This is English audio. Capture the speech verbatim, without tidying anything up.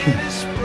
Something is